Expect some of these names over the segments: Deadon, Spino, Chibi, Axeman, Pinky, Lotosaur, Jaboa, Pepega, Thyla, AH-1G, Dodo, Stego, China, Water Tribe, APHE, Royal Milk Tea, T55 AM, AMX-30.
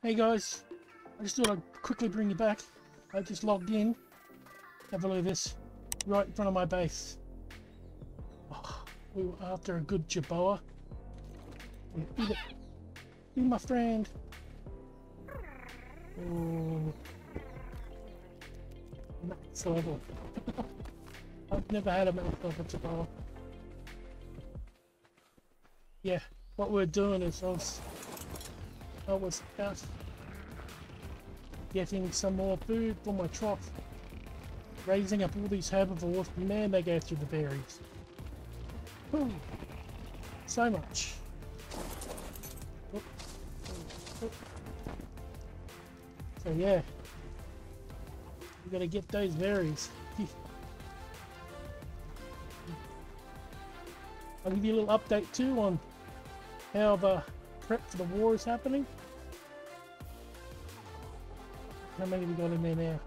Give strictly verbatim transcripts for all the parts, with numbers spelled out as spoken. Hey guys, I just thought I'd quickly bring you back. I just logged in. Have a look at this, right in front of my base. Oh, we were after a good Jaboa. Eat it. Eat my friend. Oh, max level. I've never had a max level Jaboa. Yeah, what we're doing is I was, I was out getting some more food for my trough, raising up all these herbivores, and man, they go through the berries. Whew. So much. Oop. Oop. So yeah, you gotta get those berries. I'll give you a little update too on how the prep for the war is happening. How many we got in there now?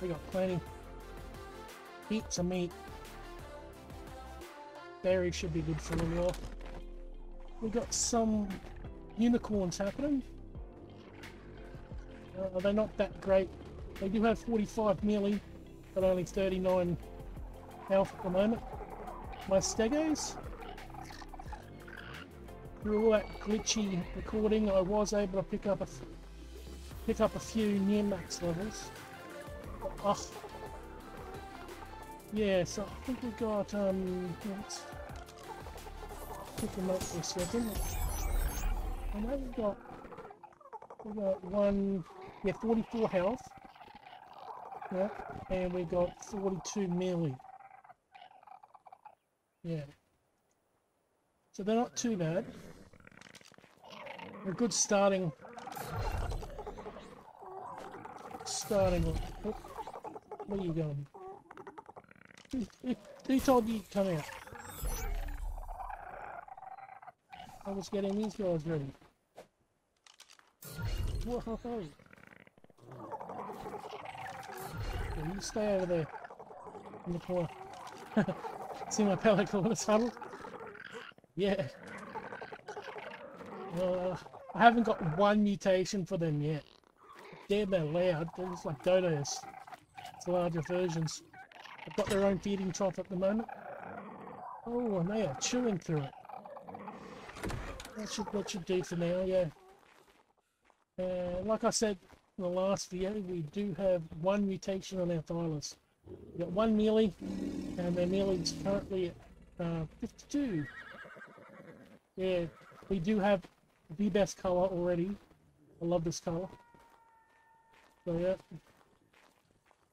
We got plenty. Eat some meat. Berries should be good for a little while. We got some unicorns happening. Uh, they're not that great. They do have forty-five melee, but only thirty-nine health at the moment. My Stegos. Through all that glitchy recording, I was able to pick up a pick up a few near max levels. Oh, yeah, so I think we've got, um, let's pick them up for a second. I know we've got, we've got one, yeah, forty-four health, yeah, and we've got forty-two melee. Yeah, so they're not too bad. They're a good starting, starting, oh. Where are you going? Who, who told you to come out? I was getting these guys ready. Whoa! Yeah, you stay over there in the corner. See my pelican in its huddle? Yeah. Uh, I haven't got one mutation for them yet. Damn, they're loud. They're just like Dodos. Larger versions. They've got their own feeding trough at the moment. Oh, and they are chewing through it. That should, that should do for now, yeah. Uh, like I said in the last video, we do have one mutation on our Thylas. We've got one melee, and their melee is currently at uh, fifty-two. Yeah, we do have the best colour already. I love this colour. So yeah.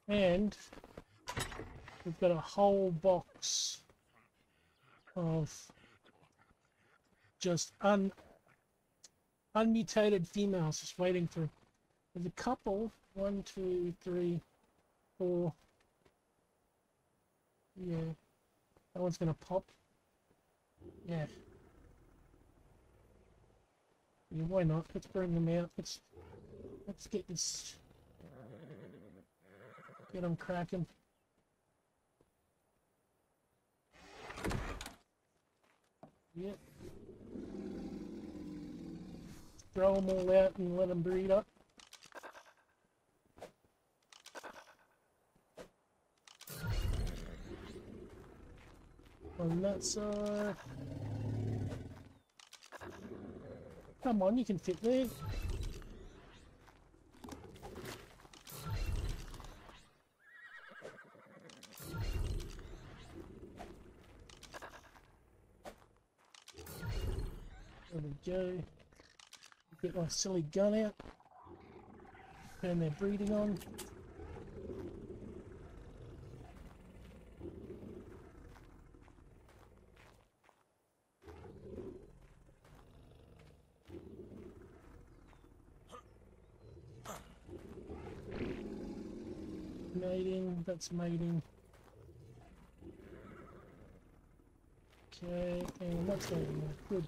And we've got a whole box of just un unmutated females just waiting for. There's a couple. One, two, three, four. Yeah, that one's gonna pop. Yeah. Yeah, why not? Let's bring them out. Let's let's get this. Get them cracking. Yep. Throw them all out and let them breed up. On that side. Come on, you can fit there. Go get my silly gun out, turn their breeding on. Mating, that's mating. Okay, and that's mating. Good.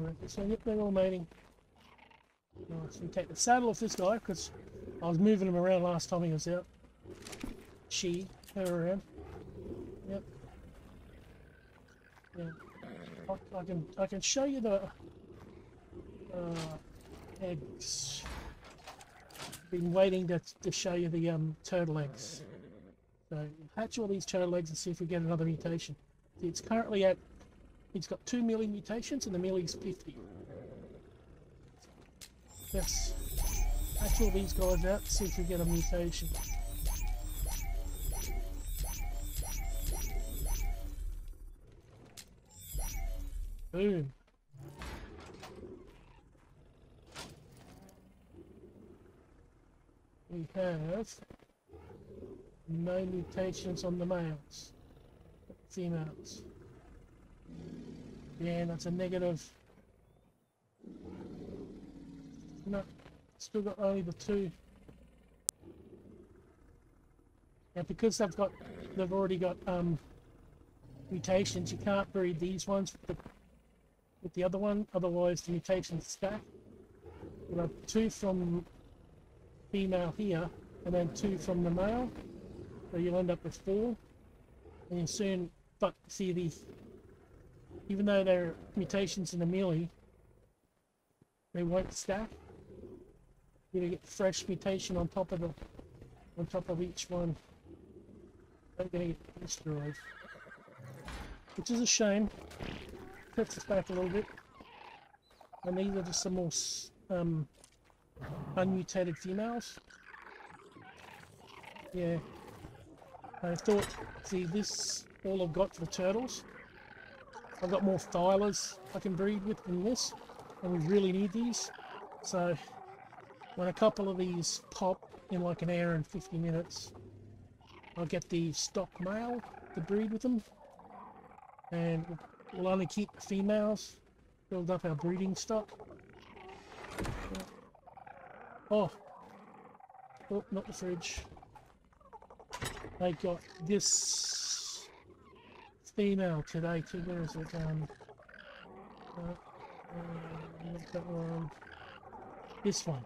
Right, so yep, they're all mating. Nice. We take the saddle off this guy because I was moving him around last time he was out. She, her around. Yep. Yeah. I, I can I can show you the Uh, eggs. Been waiting to, to show you the um, turtle eggs. So hatch all these turtle eggs and see if we get another mutation. It's currently at, it's got two mealy mutations and the mealy is fifty. Yes. Hatch all these guys out, see if we get a mutation. Boom. We have no mutations on the males, females. Yeah, that's a negative. No, still got only the two. Now, because they've got, they've already got um, mutations, you can't breed these ones with the, with the other one. Otherwise, the mutations stack. We'll have two from female here, and then two from the male, so you'll end up with four. And you soon, but see these, even though they're mutations in the melee, they won't stack. You're gonna get fresh mutation on top of the, on top of each one. They're gonna get destroyed, which is a shame. Cuts us back a little bit. And these are just some more um. unmutated females. Yeah, I thought, see this, all I've got for the turtles. I've got more Thylas I can breed with than this, and we really need these. So when a couple of these pop in like an hour and fifty minutes, I'll get the stock male to breed with them, and we'll only keep the females, build up our breeding stock. Oh, oh, not the fridge. They got this female today too. Where is it? Um, uh, uh, not that one. This one.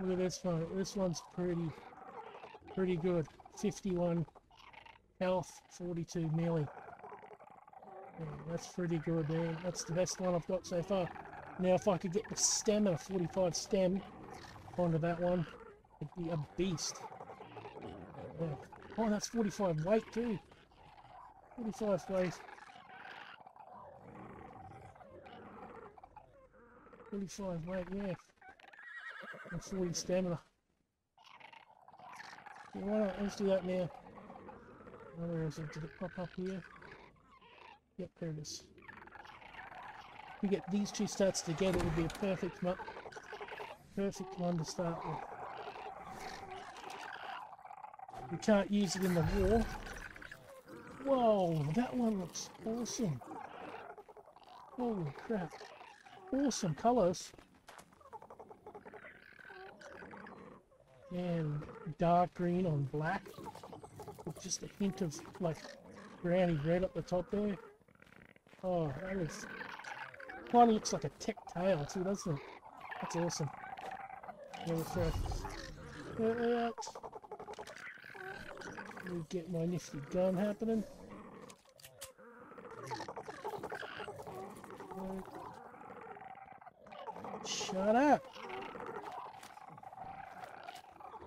Look at this one. This one's pretty, pretty good. fifty-one health, forty-two melee. Yeah, that's pretty good there. That's the best one I've got so far. Now if I could get the stem and a forty-five stem onto that one, it'd be a beast. Yeah. Oh, that's forty-five weight too. forty-five weight. forty-five weight, yeah. And forty stamina. Yeah, why not? Let's do that now. Where is it? Did it pop up here? Yep, there it is. We get these two stats together, it would be a perfect one, perfect one to start with. We can't use it in the war. Whoa, that one looks awesome. Holy crap. Awesome colours. And dark green on black. With just a hint of like browny red up the top there. Oh, that was... Kind of looks like a tech tail too, doesn't it? That's awesome. Yeah, right. Let me get my nifty gun happening. Shut up!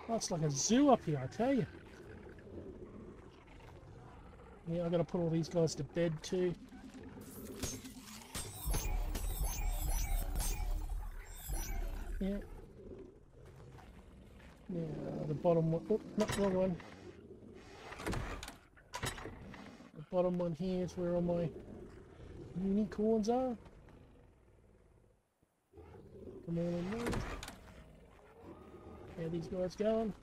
Oh, it's like a zoo up here, I tell you. Yeah, I gotta put all these guys to bed too. Yeah. Yeah, the bottom one. Oh, not the wrong one. The bottom one here is where all my unicorns are. Come on, move. How are these guys going?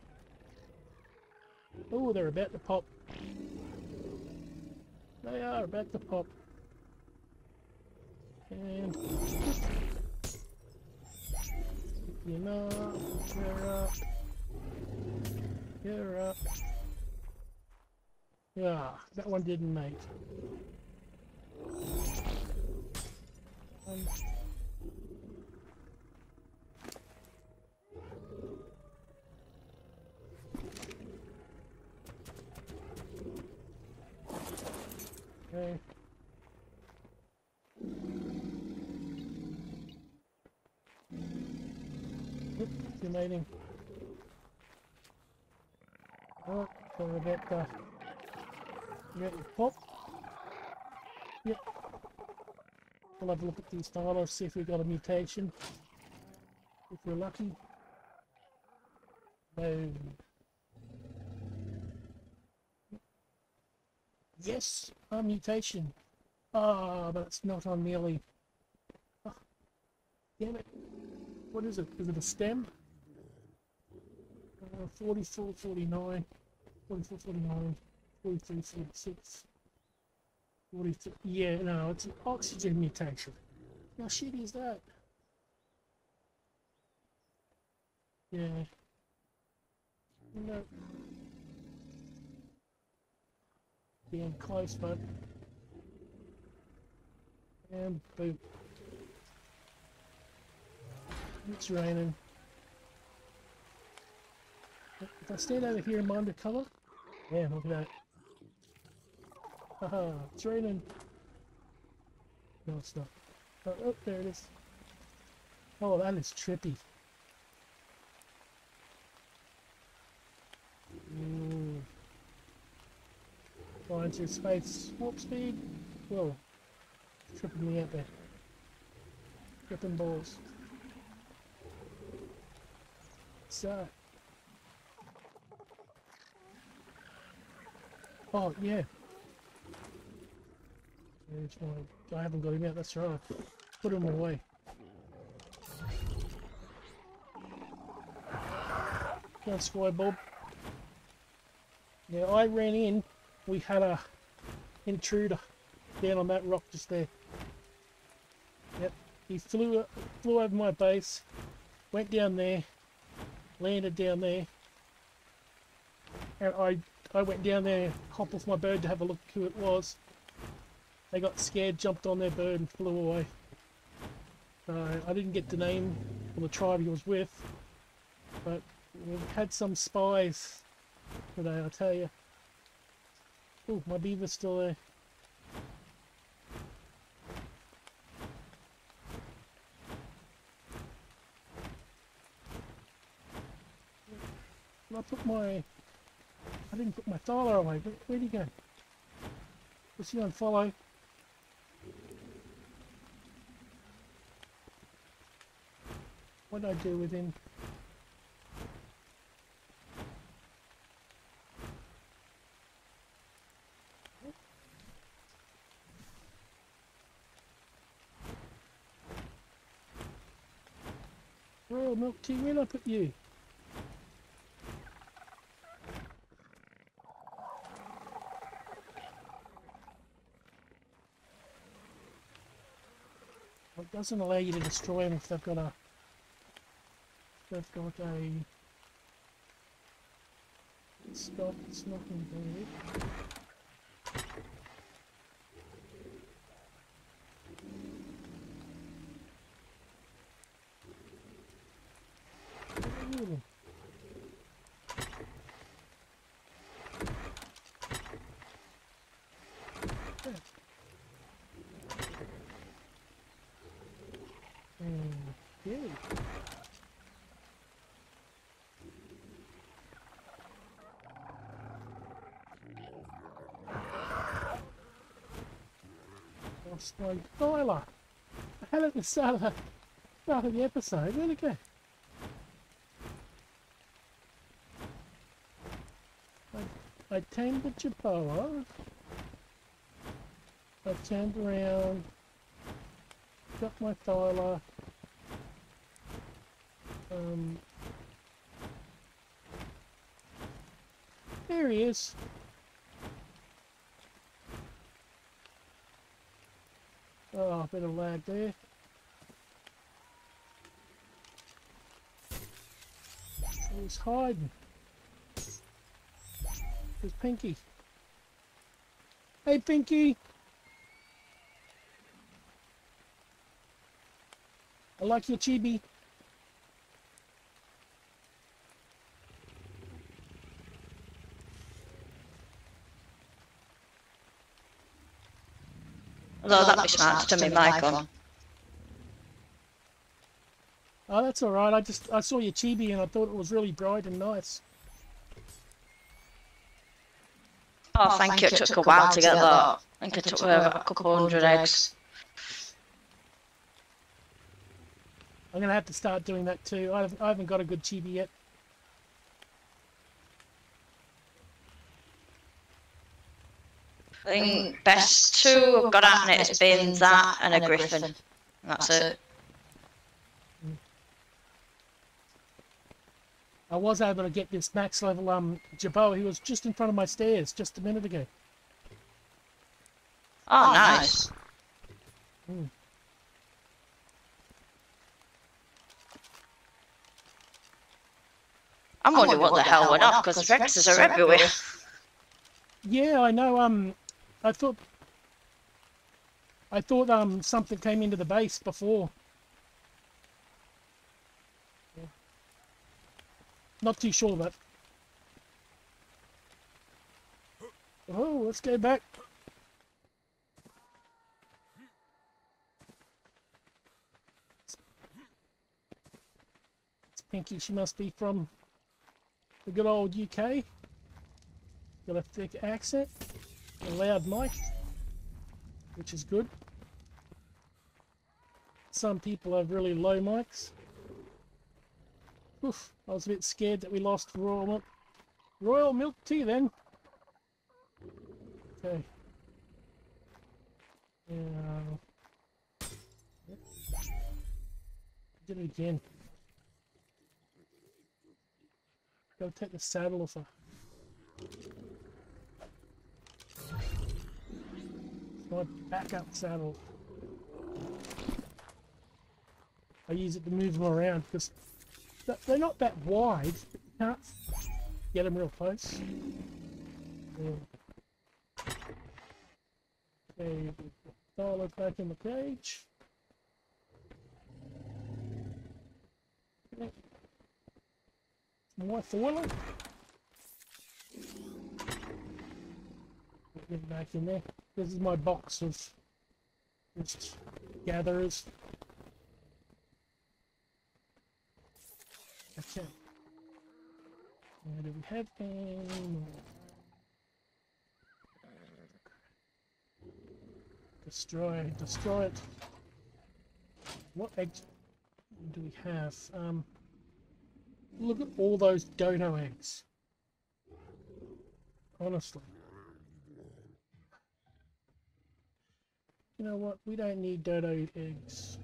Oh, they're about to pop. They are about to pop. And. You know, you're up, you're up. Yeah, that one didn't make. Um, okay. estimating. Alright, so we get the... we get the pop. Yep. We'll have a look at these Thyla, see if we got a mutation. If we're lucky. No. Yes, a mutation. Ah, oh, but it's not on nearly... Oh, damn it. What is it? Is it a stem? Uh, forty-four, forty-nine, forty-four, forty-nine, forty-three, forty-six, forty-three. Yeah, no, it's an oxygen mutation. How shitty is that? Yeah. No. Being close, but... and boom. It's raining. If I stand over here in my undercover... yeah, look at that. Haha, it's raining. No, it's not. Oh, oh, there it is. Oh, that is trippy. Ooh. Flying through space. Warp speed. Whoa. Tripping me out there. Tripping balls. So. Oh, yeah. I haven't got him out, that's right. Put him away. Go on, Sky Bob. Now, I ran in. We had a intruder down on that rock just there. Yep. He flew, flew over my base, went down there, landed down there, and I, I went down there, hopped off my bird to have a look who it was. They got scared, jumped on their bird and flew away. So I didn't get the name or the tribe he was with, but we've had some spies today, I'll tell you. Oh, my beaver's still there. I put my... I didn't put my Thyla away. Where, where'd he go? Was he on follow? What did I do with him? Royal Milk Tea, where did I put you? It doesn't allow you to destroy them if they've got a... if they've got a... stop, it's not going to do it. Ooh. My Thyla! I had it at the start of the, start of the episode, where'd it go? I, I tamed the Jaboa. I turned around, got my Thyla. Um, there he is! Oh, a bit of lag there. He's hiding. There's Pinky. Hey, Pinky! I like your chibi. Although that was smart to turn my mic on. Oh, that's all right. I just I saw your chibi and I thought it was really bright and nice. Oh, thank, oh, thank you. It took, it took a while, while to get that. I think it, it took uh, a couple hundred eggs. I'm going to have to start doing that too. I haven't, I haven't got a good chibi yet. I think best two I've got out and it's been that and a griffin. And that's, that's it. it. I was able to get this max level um Jaboa. He was just in front of my stairs just a minute ago. Oh, oh nice. nice. Mm. I'm wondering what, what the hell went off because Rexes are everywhere. everywhere. Yeah, I know. Um, I thought I thought um something came into the base before. Yeah. Not too sure about. Oh, let's go back. It's Pinky. She must be from the good old U K. Got a thick accent, a loud mic, which is good. Some people have really low mics. Oof, I was a bit scared that we lost Royal Milk, Royal Milk Tea then. Okay. Uh, did it again. Gotta take the saddle off her. My backup saddle. I use it to move them around because they're not that wide, but you can't get them real close. Yeah. Okay, Thyla back in the cage. Okay. More Thyla. Get back in there. This is my box of just gatherers. Okay. Now do we have any more? Destroy, destroy it. What eggs do we have? Um, look at all those Dodo eggs. Honestly. You know what? We don't need Dodo eggs.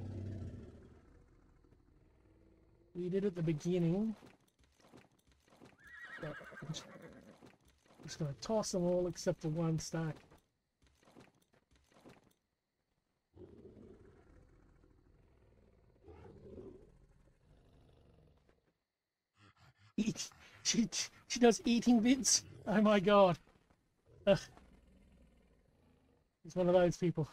We did at the beginning. But I'm just going to toss them all except for one stack. Eat. She, she does eating bits? Oh my god. Ugh. He's one of those people.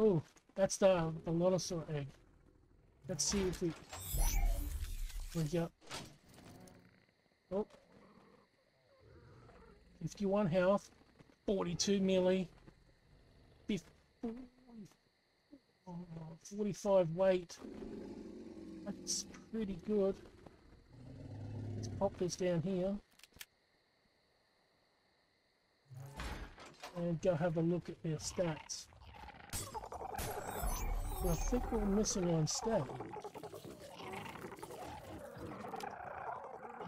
Oh, that's the, the Lotosaur egg. Let's see if we we got. Oh, fifty-one health, forty-two melee, forty-five weight. That's pretty good. Let's pop this down here and go have a look at their stats. I think we're missing one step.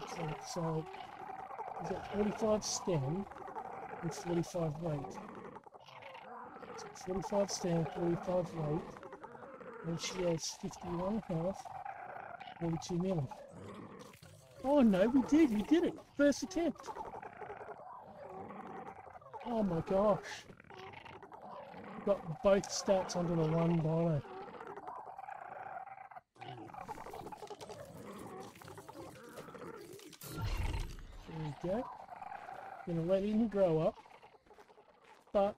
So, so we've got forty-five stem and forty-five weight. So forty-five stem, forty-five weight. And she has fifty-one health, forty-two million. Oh no, we did, we did it! First attempt! Oh my gosh! Got both stats under the one dollar. There we go. Gonna let him grow up. But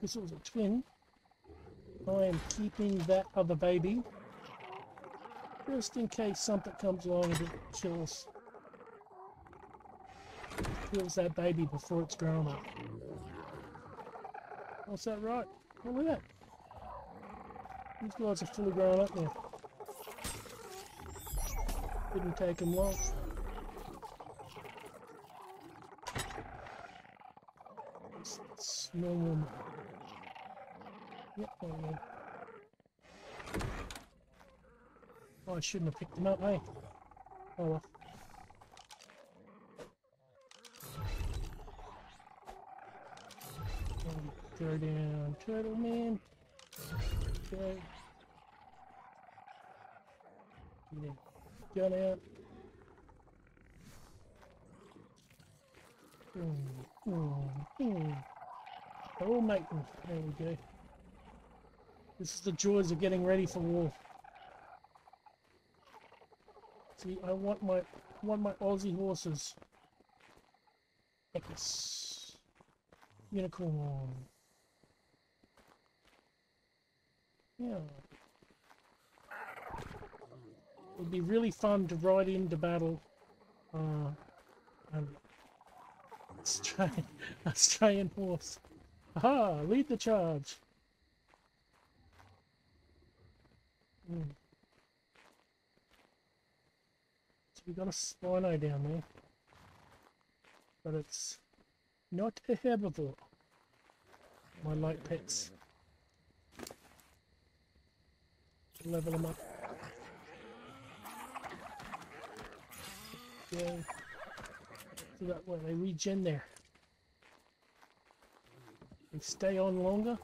this was a twin. I am keeping that other baby. Just in case something comes along and it kills. Kills that baby before it's grown up. What's that right? Oh, look at that. These guys are fully grown up now. Didn't take him long. It's, it's no one. Yep, no one. Oh, I shouldn't have picked him up, eh? Oh well. Go down, Turtle Man. Okay. Yeah. Gun out. Mm, mm, mm. I'll make them. There we go. This is the joys of getting ready for war. See, I want my want my Aussie horses. Yes. Unicorn. Yeah. It would be really fun to ride into battle uh, an Australian, Australian horse. Aha! Lead the charge! Mm. So we got a Spino down there. But it's not a herbivore. My light pets. Level them up. Yeah. So that way they regen there. They stay on longer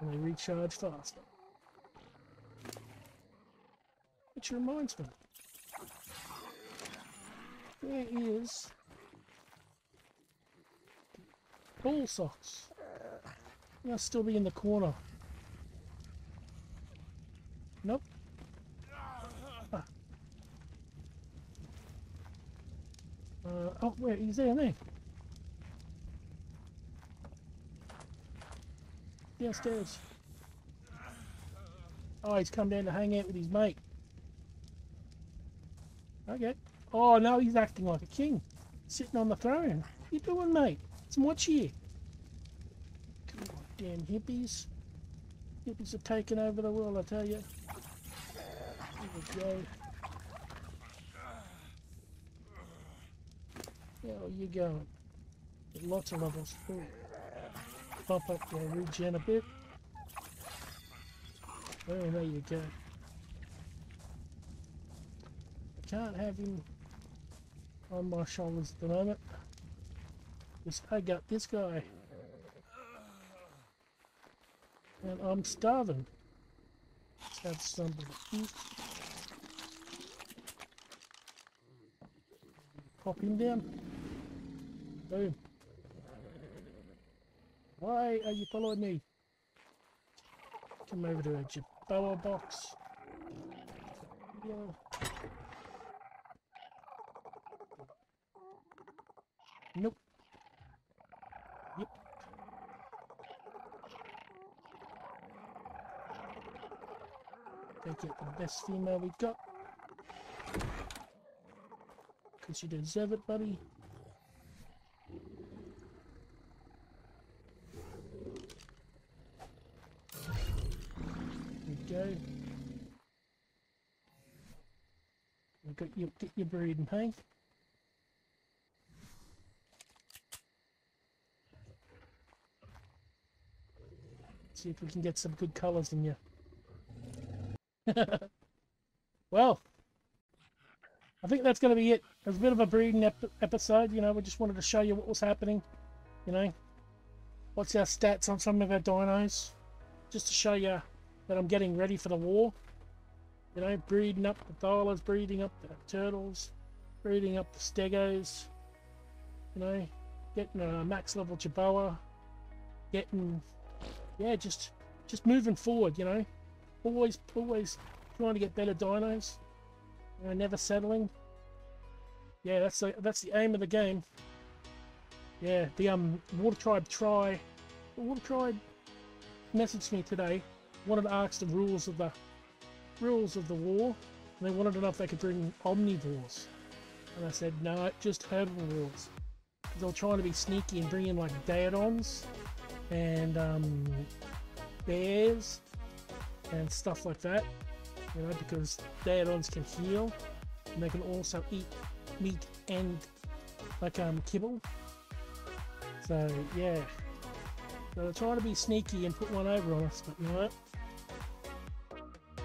and they recharge faster. Which reminds me, there is ball socks. They'll still be in the corner. Nope. Uh, oh, wait, he's there, there. Downstairs. Oh, he's come down to hang out with his mate. Okay. Oh, no, he's acting like a king. Sitting on the throne. What you doing, mate? It's more cheer. Come on, damn hippies. Hippies are taking over the world, I tell you. Here we go. Where are you going? There's lots of levels. Ooh. Pop up there, regen a bit. Oh, there you go. I can't have him on my shoulders at the moment. Because I got this guy. And I'm starving. Let's have something to eat. Pop him down. Boom. Why are you following me? Come over to a Jaboa box. Yeah. Nope. Yep. Take out the best female we've got. Because you deserve it, buddy. There we go. We've got you, get your breeding, hey? See if we can get some good colours in you. Well, I think that's going to be it. It was a bit of a breeding ep episode, you know, we just wanted to show you what was happening, you know. What's our stats on some of our dinos, just to show you that I'm getting ready for the war. You know, breeding up the Thylas, breeding up the turtles, breeding up the Stegos, you know, getting a max level Jaboa, getting, yeah, just, just moving forward, you know. Always, always trying to get better dinos. You know, never settling. Yeah, that's the that's the aim of the game. Yeah, the um Water Tribe try the Water Tribe messaged me today, wanted to ask the rules of the rules of the war, and they wanted to know if they could bring omnivores. And I said no, just herbivores. They were trying to be sneaky and bring in like Deadons and um bears and stuff like that. You know, because Deadons can heal and they can also eat meat and like um kibble. So yeah, so they're trying to be sneaky and put one over on us, but no.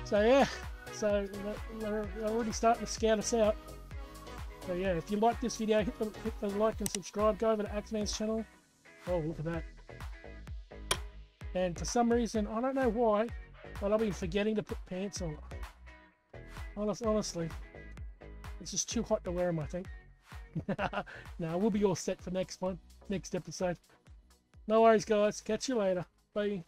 So yeah, so they're already starting to scout us out. So yeah, if you like this video, hit the, hit the like and subscribe. Go over to Axeman's channel. Oh, look at that. And for some reason, I don't know why, but I've been forgetting to put pants on. Honest, honestly, it's just too hot to wear them, I think. Nah, we'll be all set for next one, next episode. No worries, guys. Catch you later. Bye.